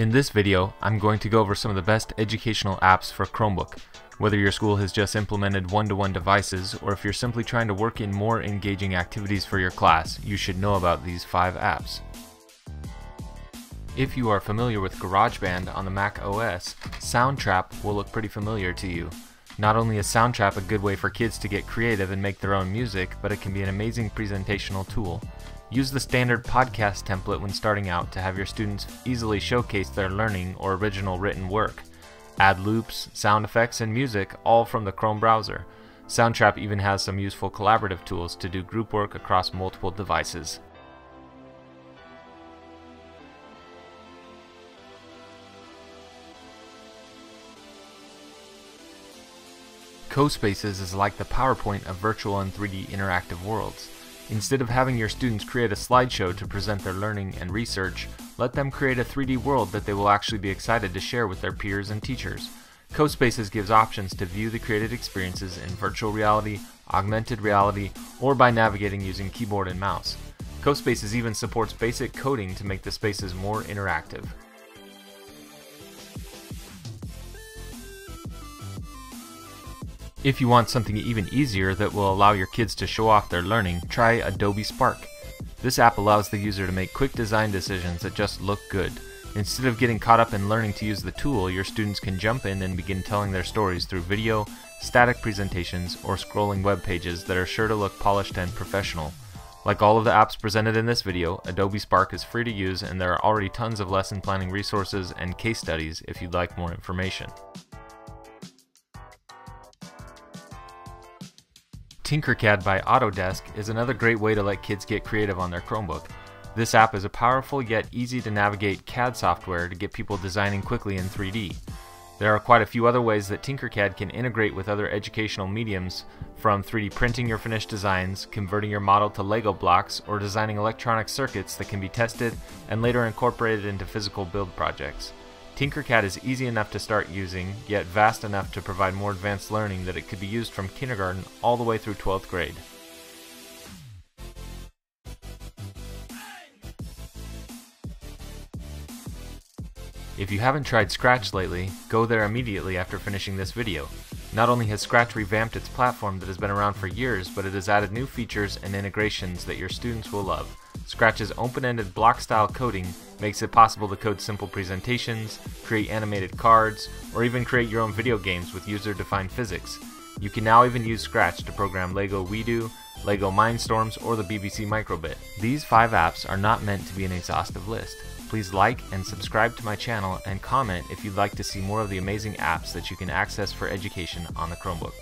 In this video, I'm going to go over some of the best educational apps for Chromebook. Whether your school has just implemented one-to-one devices, or if you're simply trying to work in more engaging activities for your class, you should know about these 5 apps. If you are familiar with GarageBand on the Mac OS, Soundtrap will look pretty familiar to you. Not only is Soundtrap a good way for kids to get creative and make their own music, but it can be an amazing presentational tool. Use the standard podcast template when starting out to have your students easily showcase their learning or original written work. Add loops, sound effects, and music, all from the Chrome browser. Soundtrap even has some useful collaborative tools to do group work across multiple devices. CoSpaces is like the PowerPoint of virtual and 3D interactive worlds. Instead of having your students create a slideshow to present their learning and research, let them create a 3D world that they will actually be excited to share with their peers and teachers. CoSpaces gives options to view the created experiences in virtual reality, augmented reality, or by navigating using keyboard and mouse. CoSpaces even supports basic coding to make the spaces more interactive. If you want something even easier that will allow your kids to show off their learning, try Adobe Spark. This app allows the user to make quick design decisions that just look good. Instead of getting caught up in learning to use the tool, your students can jump in and begin telling their stories through video, static presentations, or scrolling web pages that are sure to look polished and professional. Like all of the apps presented in this video, Adobe Spark is free to use, and there are already tons of lesson planning resources and case studies if you'd like more information. Tinkercad by Autodesk is another great way to let kids get creative on their Chromebook. This app is a powerful yet easy to navigate CAD software to get people designing quickly in 3D. There are quite a few other ways that Tinkercad can integrate with other educational mediums, from 3D printing your finished designs, converting your model to Lego blocks, or designing electronic circuits that can be tested and later incorporated into physical build projects. Tinkercad is easy enough to start using, yet vast enough to provide more advanced learning that it could be used from kindergarten all the way through 12th grade. If you haven't tried Scratch lately, go there immediately after finishing this video. Not only has Scratch revamped its platform that has been around for years, but it has added new features and integrations that your students will love. Scratch's open-ended block-style coding makes it possible to code simple presentations, create animated cards, or even create your own video games with user-defined physics. You can now even use Scratch to program LEGO WeDo, LEGO Mindstorms, or the BBC Microbit. These 5 apps are not meant to be an exhaustive list. Please like and subscribe to my channel and comment if you'd like to see more of the amazing apps that you can access for education on the Chromebook.